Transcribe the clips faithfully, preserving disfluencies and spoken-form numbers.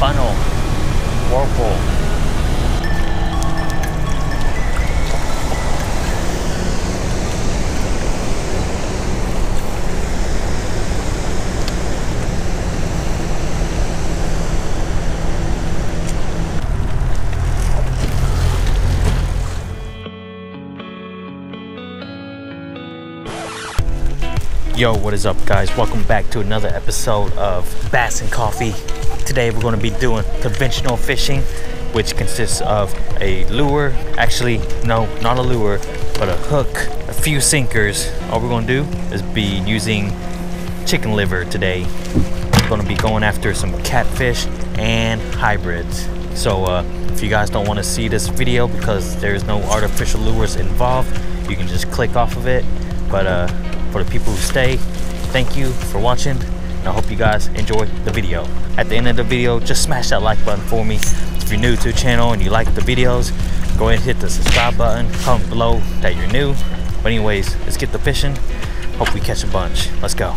funnel whirlpool. Yo, what is up guys? Welcome back to another episode of Bass and Coffee. Today we're going to be doing conventional fishing, which consists of a lure, actually no, not a lure, but a hook, a few sinkers. All we're going to do is be using chicken liver today. We're going to be going after some catfish and hybrids. So uh, if you guys don't want to see this video because there's no artificial lures involved, you can just click off of it. But uh, for the people who stay, thank you for watching, and I hope you guys enjoy the video. At the end of the video, just smash that like button for me. If you're new to the channel and you like the videos, go ahead and hit the subscribe button. Comment below that you're new. But anyways, let's get to fishing. Hope we catch a bunch. Let's go.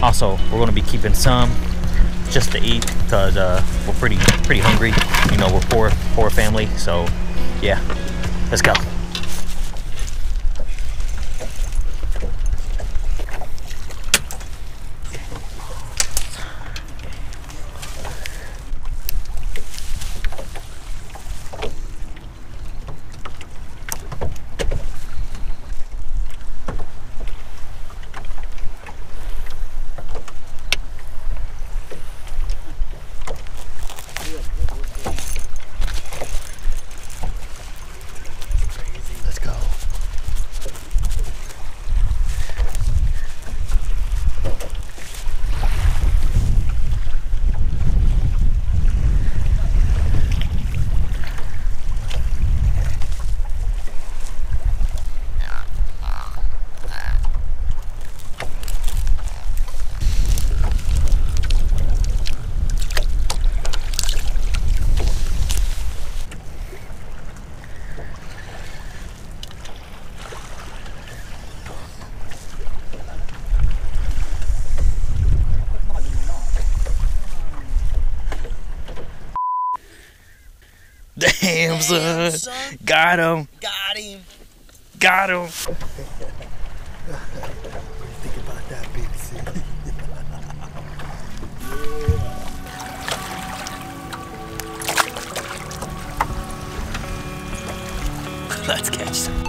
Also, we're gonna be keeping some just to eat because uh, we're pretty pretty hungry. You know, we're poor poor family, so yeah, let's go. Damn, son. son. Got him. Got him. Got him. What do you think about that, Big C? Yeah. Let's catch some.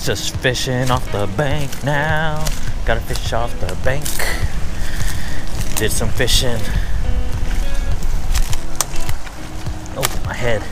Just fishing off the bank now. Got a fish off the bank. Did some fishing. Oh, my head.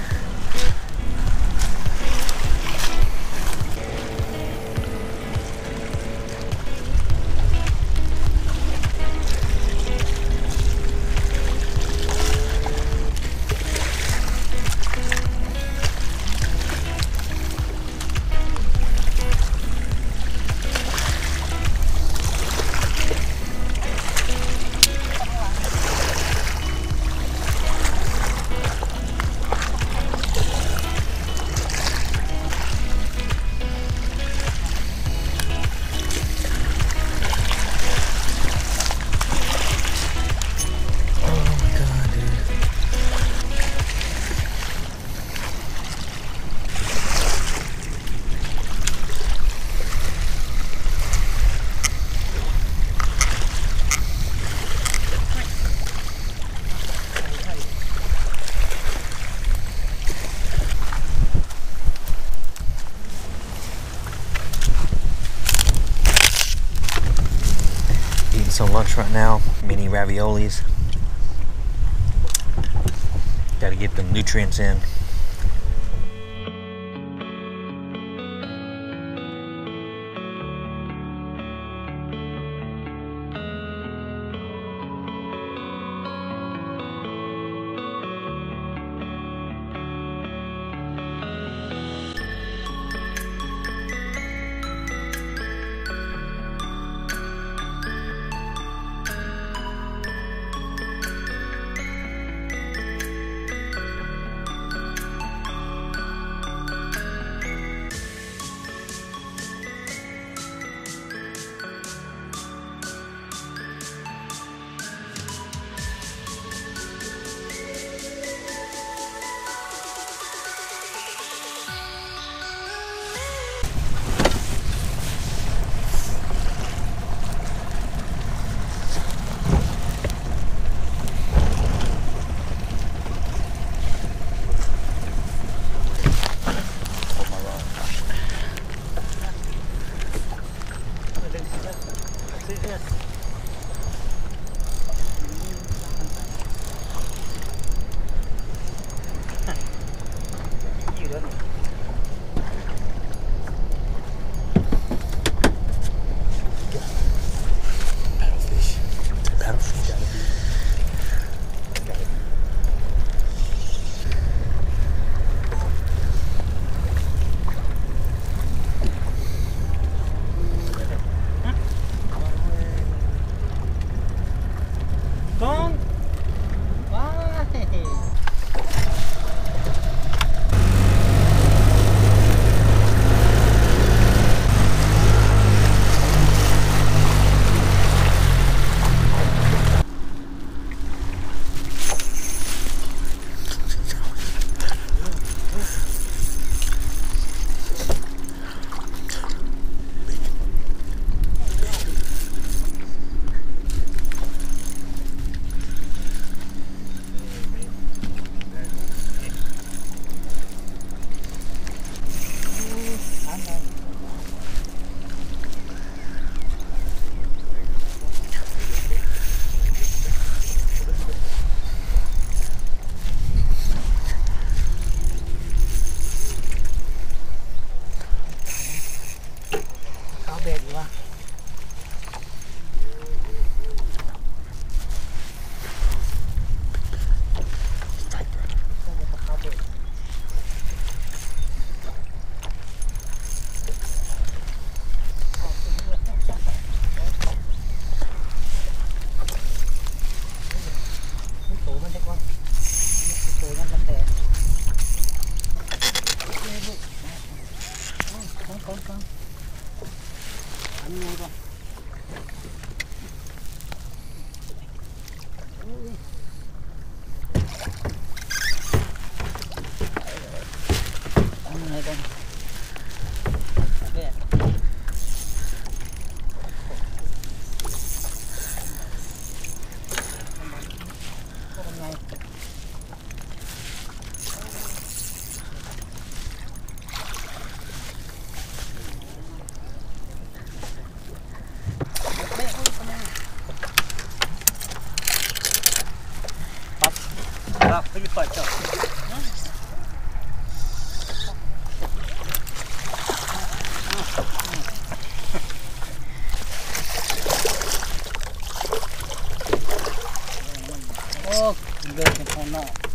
Some lunch right now, mini raviolis. Got to get them nutrients in. Oh, you guys can find out.